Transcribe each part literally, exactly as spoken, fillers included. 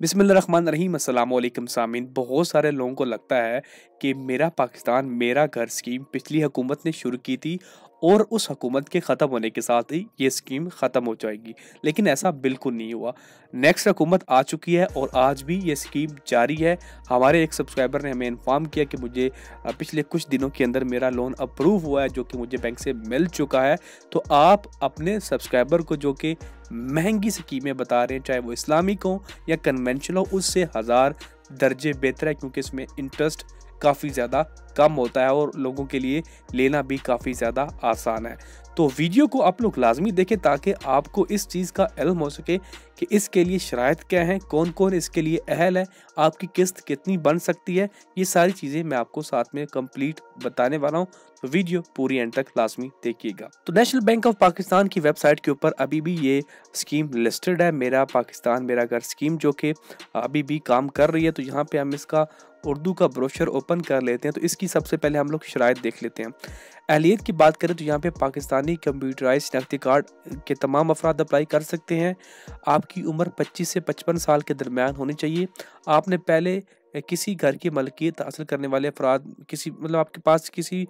बिस्मिल्लाहिर्रहमानिर्रहीम। अस्सलाम वालेकुम सामीन। बहुत सारे लोगों को लगता है कि मेरा पाकिस्तान मेरा घर स्कीम पिछली हुकूमत ने शुरू की थी और उस हुकूमत के ख़त्म होने के साथ ही ये स्कीम ख़त्म हो जाएगी, लेकिन ऐसा बिल्कुल नहीं हुआ। नेक्स्ट हुकूमत आ चुकी है और आज भी ये स्कीम जारी है। हमारे एक सब्सक्राइबर ने हमें इन्फॉर्म किया कि मुझे पिछले कुछ दिनों के अंदर मेरा लोन अप्रूव हुआ है जो कि मुझे बैंक से मिल चुका है। तो आप अपने सब्सक्राइबर को जो कि महंगी स्कीमें बता रहे हैं, चाहे वो इस्लामिक हो या कन्वेंशनल हो, उससे हज़ार दर्जे बेहतर है क्योंकि इसमें इंटरेस्ट काफ़ी ज़्यादा कम होता है और लोगों के लिए लेना भी काफ़ी ज़्यादा आसान है। तो वीडियो को आप लोग लाजमी देखें ताकि आपको इस चीज़ का इल्म हो सके कि इसके लिए शराइत क्या हैं, कौन कौन इसके लिए अहल है, आपकी किस्त कितनी बन सकती है। ये सारी चीज़ें मैं आपको साथ में कंप्लीट बताने वाला हूँ, तो वीडियो पूरी एंड तक लाजमी देखिएगा। तो नेशनल बैंक ऑफ पाकिस्तान की वेबसाइट के ऊपर अभी भी ये स्कीम लिस्टेड है, मेरा पाकिस्तान मेरा घर स्कीम, जो कि अभी भी काम कर रही है। तो यहाँ पर हम इसका उर्दू का ब्रोशर ओपन कर लेते हैं। तो इसकी सबसे पहले हम लोग शराइत देख लेते हैं। अहलियत की बात करें तो यहाँ पे पाकिस्तानी कंप्यूटराइज शनाख्ती कार्ड के तमाम अफराद अप्लाई कर सकते हैं। आपकी उम्र पच्चीस से पचपन साल के दरमियान होनी चाहिए। आपने पहले किसी घर की मलकियत हासिल करने वाले अफराद किसी मतलब आपके पास किसी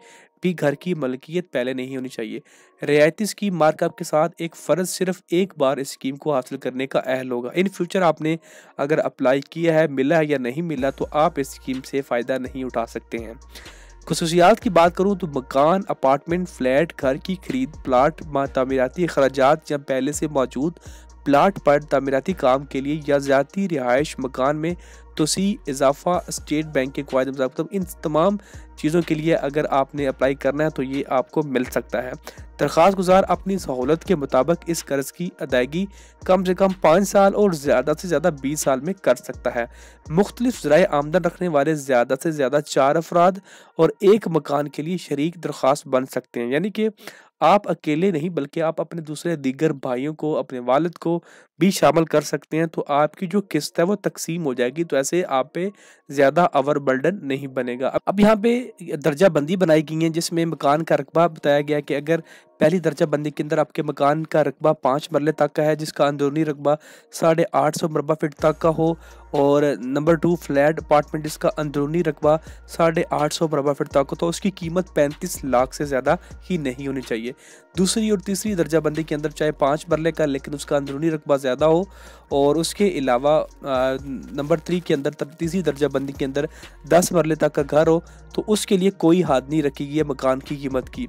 भी घर की मलकियत पहले नहीं होनी चाहिए। रियायती स्कीम मार्कअप के साथ एक फ़र्द सिर्फ एक बार इस स्कीम को हासिल करने का अहल होगा। इन फ्यूचर आपने अगर अप्लाई किया है, मिला है या नहीं मिला, तो आप इस स्कीम से फ़ायदा नहीं उठा सकते हैं। खसूसियात की बात करूँ तो मकान, अपार्टमेंट, फ्लैट, घर की खरीद, प्लाट, तामीराती अखराजात या पहले से मौजूद प्लाट पर तामीराती काम के लिए या ज़्यादा रिहाइश मकान में तोसी, इजाफा, स्टेट बैंक के कायदे मुताबिक, इन तमाम चीज़ों के लिए अगर आपने अप्लाई करना है तो ये आपको मिल सकता है। दरख्वास्त गुजार अपनी सहूलत के मुताबिक इस कर्ज की अदायगी कम से कम पाँच साल और ज़्यादा से ज़्यादा बीस साल में कर सकता है। मुख्तलिफ ज़राए आमदन रखने वाले ज़्यादा से ज़्यादा चार अफराद और एक मकान के लिए शरीक दरख्वास्त बन सकते हैं, यानी कि आप अकेले नहीं बल्कि आप अपने दूसरे दीगर भाइयों को, अपने वालिद को भी शामिल कर सकते हैं। तो आपकी जो किस्त है वो तकसीम हो जाएगी, तो ऐसे आप पे ज़्यादा ओवर बर्डन नहीं बनेगा। अब यहाँ पे दर्जा बंदी बनाई गई है जिसमें मकान का रकबा बताया गया कि अगर पहली दर्जा बंदी के अंदर आपके मकान का रकबा पाँच मरले तक का है जिसका अंदरूनी रकबा साढ़े आठ सौ मरबा फिट तक का हो, और नंबर टू फ्लैट अपार्टमेंट जिसका अंदरूनी रकबा साढ़े आठ सौ मरबा फिट तक हो, तो उसकी कीमत पैंतीस लाख से ज़्यादा ही नहीं होनी चाहिए। दूसरी और तीसरी दर्जा बंदी के अंदर चाहे पाँच मरले का लेकिन उसका अंदरूनी रकबा ज़्यादा हो, और उसके अलावा नंबर थ्री के अंदर तीसरी दर्जा बंदी के अंदर दस मरले तक का घर हो, तो उसके लिए कोई हद नहीं रखी गई है मकान की कीमत की।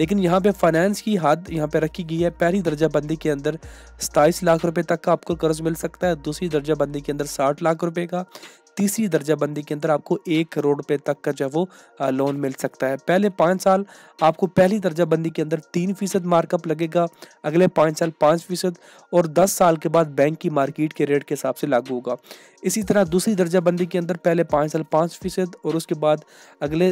लेकिन यहाँ पे फाइनेंस की हद यहाँ पे रखी गई है। पहली दर्जा बंदी के अंदर सताईस लाख रुपए तक का आपको कर्ज मिल सकता है, दूसरी दर्जा बंदी के अंदर साठ लाख रुपए का, तीसरी दर्जा बंदी के अंदर आपको एक करोड़ रुपये तक का जो है वो लोन मिल सकता है। पहले पाँच साल आपको पहली दर्जा बंदी के अंदर तीन फीसद मार्कअप लगेगा, अगले पाँच साल पाँच फीसद और दस साल के बाद बैंक की मार्केट के रेट के हिसाब से लागू होगा। इसी तरह दूसरी दर्जा बंदी के अंदर पहले पाँच साल पाँच फीसद और उसके बाद अगले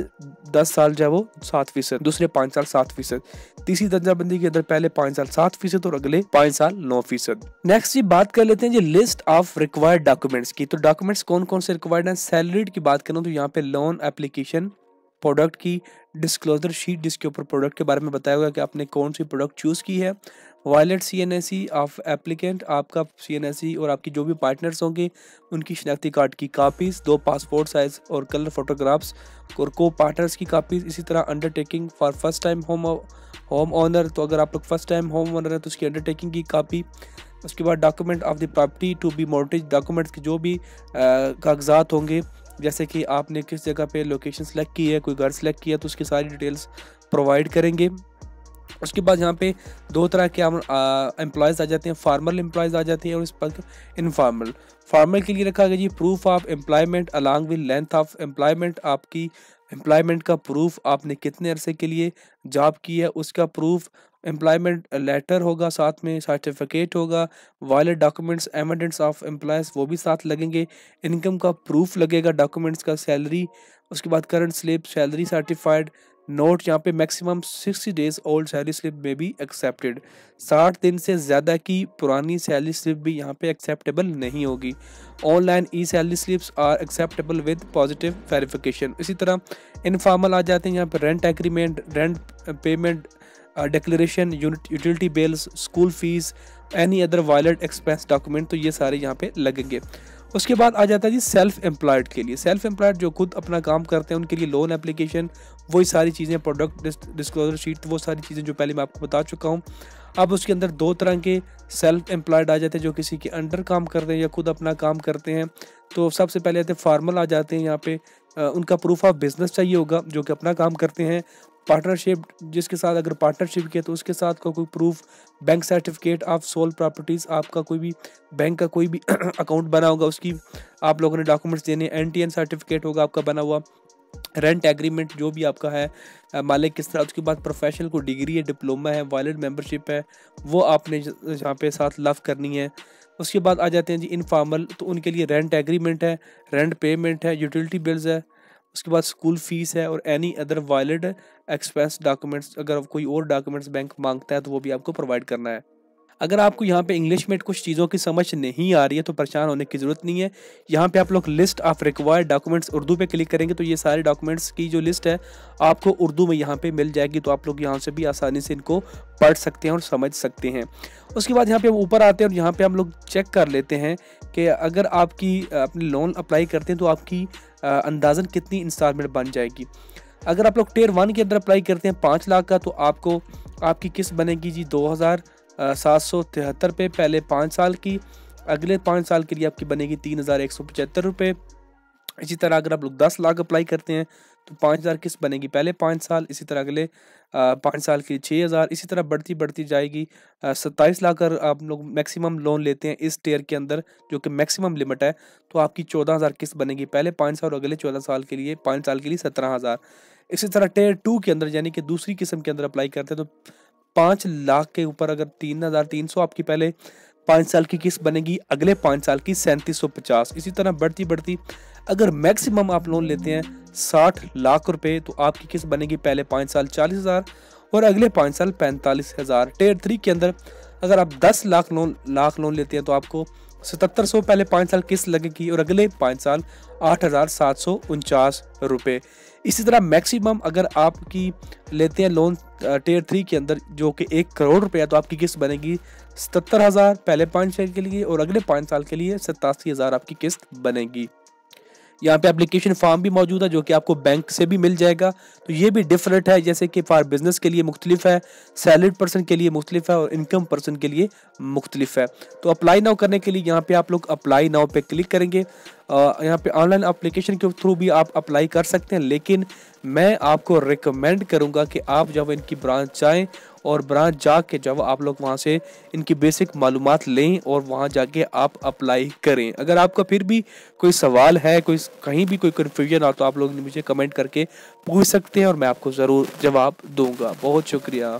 दस साल जो है वो सात फीसद, दूसरे पाँच साल सात फीसद, तीसरी दर्जा बंदी के अंदर पहले पाँच साल सात फीसद और अगले पाँच साल नौ फीसद। नेक्स्ट ये बात कर लेते हैं जी लिस्ट ऑफ रिक्वायर्ड डॉक्यूमेंट्स की। तो डॉक्यूमेंट्स कौन कौन से रिक्वायर्ड हैं। सैलरीड की बात करूँ तो यहाँ पे लोन एप्लीकेशन, प्रोडक्ट की डिस्क्लोजर शीट जिसके ऊपर प्रोडक्ट के बारे में बताया हुआ है कि आपने कौन सी प्रोडक्ट चूज़ की है, valid C N S C of applicant, आपका सी एन एस सी और आपकी जो भी पार्टनर्स होंगे उनकी शनाख्ती कार्ड की कापीज़, दो पासपोर्ट साइज़ और कलर फोटोग्राफ्स और को पार्टनर्स की कापीज़। इसी तरह undertaking for first time home home owner, तो अगर आप लोग फर्स्ट टाइम होम ऑनर हैं तो उसकी अंडरटेकिंग की कापी। उसके बाद document of the property to be mortgage, documents के जो भी कागजात होंगे जैसे कि आपने किस जगह पे लोकेशन सेलेक्ट की है, कोई घर सेलेक्ट किया तो उसकी सारी डिटेल्स प्रोवाइड करेंगे। उसके बाद यहाँ पे दो तरह के हम एम्प्लॉयज़ आ जाते हैं, फार्मल एम्प्लॉयज़ आ जाते हैं और इस पर इनफॉर्मल। फार्मल के लिए रखा गया जी proof of employment along with length of employment, आपकी एम्प्लॉयमेंट का प्रूफ, आपने कितने अरसे के लिए जॉब की है उसका प्रूफ, एम्प्लॉयमेंट लेटर होगा, साथ में सर्टिफिकेट होगा, valid documents, evidence of employees वो भी साथ लगेंगे, इनकम का प्रूफ लगेगा, डॉक्यूमेंट्स का सैलरी, उसके बाद current slip, salary certified note, यहाँ पे maximum sixty days old salary slip में भी एक्सेप्टेड, साठ दिन से ज़्यादा की पुरानी सैलरी स्लिप भी यहाँ पे एक्सेप्टेबल नहीं होगी। Online e salary slips are acceptable with positive verification. इसी तरह इनफॉर्मल आ जाते हैं यहाँ पे rent agreement, rent payment declaration, utility bills, school fees, any other valid expense document, तो ये सारे यहाँ पे लगेंगे। उसके बाद आ जाता है जी सेल्फ एम्प्लॉयड के लिए। सेल्फ एम्प्लॉयड जो खुद अपना काम करते हैं उनके लिए लोन एप्लीकेशन, वही सारी चीज़ें, प्रोडक्ट डिस्क्लोजर शीट, वो सारी चीज़ें जो पहले मैं आपको बता चुका हूँ। अब उसके अंदर दो तरह के सेल्फ एम्प्लॉयड आ जाते हैं जो किसी के अंडर काम करते हैं या खुद अपना काम करते हैं। तो सबसे पहले आते हैं फार्मल आ जाते हैं, यहाँ पे उनका प्रूफ ऑफ बिजनेस चाहिए होगा जो कि अपना काम करते हैं। पार्टनरशिप, जिसके साथ अगर पार्टनरशिप किया तो उसके साथ का कोई proof, bank certificate of sole properties, आपका कोई भी बैंक का कोई भी अकाउंट बना होगा उसकी आप लोगों ने डॉक्यूमेंट्स देने, एन टी एन सर्टिफिकेट होगा आपका बना हुआ, रेंट एग्रीमेंट जो भी आपका है मालिक किस तरह। उसके बाद प्रोफेशनल को डिग्री है, डिप्लोमा है, वॉलेट मेंबरशिप है, वो आपने यहाँ पे साथ लव करनी है। उसके बाद आ जाते हैं जी इनफॉर्मल, तो उनके लिए रेंट एग्रीमेंट है, रेंट पेमेंट है, यूटिलिटी बिल्स है, उसके बाद स्कूल फीस है और any other valid expense documents, अगर कोई और डॉक्यूमेंट्स बैंक मांगता है तो वो भी आपको प्रोवाइड करना है। अगर आपको यहाँ पे इंग्लिश में कुछ चीज़ों की समझ नहीं आ रही है तो परेशान होने की ज़रूरत नहीं है। यहाँ पे आप लोग list of required documents Urdu पे क्लिक करेंगे तो ये सारे डॉक्यूमेंट्स की जो लिस्ट है आपको उर्दू में यहाँ पे मिल जाएगी, तो आप लोग यहाँ से भी आसानी से इनको पढ़ सकते हैं और समझ सकते हैं। उसके बाद यहाँ पे ऊपर आते हैं और यहाँ पे हम लोग चेक कर लेते हैं कि अगर आपकी अपने लोन अप्लाई करते हैं तो आपकी अंदाज़न कितनी इंस्टॉलमेंट बन जाएगी। अगर आप लोग टेयर वन के अंदर अप्लाई करते हैं पाँच लाख का तो आपको आपकी किस्त बनेगी जी दो हज़ार सात सौ तिहत्तर रुपये, पहले पाँच साल की, अगले पाँच साल के लिए आपकी बनेगी तीन हज़ार एक सौ पचहत्तर रुपये। इसी तरह अगर आप लोग दस लाख अप्लाई करते हैं तो पाँच हज़ार किस्त बनेगी पहले पाँच साल, इसी तरह अगले पाँच साल के लिए छः हज़ार, इसी तरह बढ़ती बढ़ती जाएगी। सत्ताईस लाख अगर आप लोग मैक्सिमम लोन लेते हैं इस टेयर के अंदर जो कि मैक्सिमम लिमिट है तो आपकी चौदह हज़ार किस्त बनेगी पहले पाँच साल और अगले चौदह साल के लिए पाँच साल के लिए सत्रह हज़ार। इसी तरह टेयर टू के अंदर यानी कि दूसरी किस्म के अंदर अप्लाई करते हैं तो पाँच लाख के ऊपर अगर तीन हज़ार तीन सौ आपकी पहले पाँच साल की किस्त बनेगी, अगले पाँच साल की सैंतीस सौ पचास, इसी तरह बढ़ती बढ़ती। अगर मैक्सिमम आप लोन लेते हैं साठ लाख रुपए तो आपकी किस्त बनेगी पहले पाँच साल चालीस हज़ार और अगले पाँच साल पैंतालीस हज़ार। टेयर थ्री के अंदर अगर आप दस लाख लोन लाख लोन लेते हैं तो आपको सतहत्तर सौ पहले पाँच साल किस्त लगेगी और अगले पाँच साल आठ हज़ार सात सौ उनचास रुपये। इसी तरह मैक्सिमम अगर आपकी लेते हैं लोन टेयर थ्री के अंदर जो कि एक करोड़ रुपया तो आपकी किस्त बनेगी सतहत्तर हज़ार पहले पाँच साल के लिए और अगले पाँच साल के लिए सतासी हज़ार आपकी किस्त बनेगी। यहाँ पे एप्लीकेशन फॉर्म भी मौजूद है जो कि आपको बैंक से भी मिल जाएगा, तो ये भी डिफरेंट है, जैसे कि फॉर बिजनेस के लिए मुख्तलिफ है, सैलरीड पर्सन के लिए मुख्तलिफ है और इनकम पर्सन के लिए मुख्तलिफ है। तो अप्लाई नाउ करने के लिए यहाँ पे आप लोग अप्लाई नाउ पे क्लिक करेंगे। यहाँ पे ऑनलाइन एप्लीकेशन के थ्रू भी आप अप्लाई कर सकते हैं, लेकिन मैं आपको रिकमेंड करूँगा कि आप जब इनकी ब्रांच जाएँ और ब्रांच जाके जब आप लोग वहाँ से इनकी बेसिक मालूमात लें और वहाँ जाके आप अप्लाई करें। अगर आपका फिर भी कोई सवाल है, कोई कहीं भी कोई कन्फ्यूजन हो तो आप लोग मुझे कमेंट करके पूछ सकते हैं और मैं आपको ज़रूर जवाब दूँगा। बहुत शुक्रिया।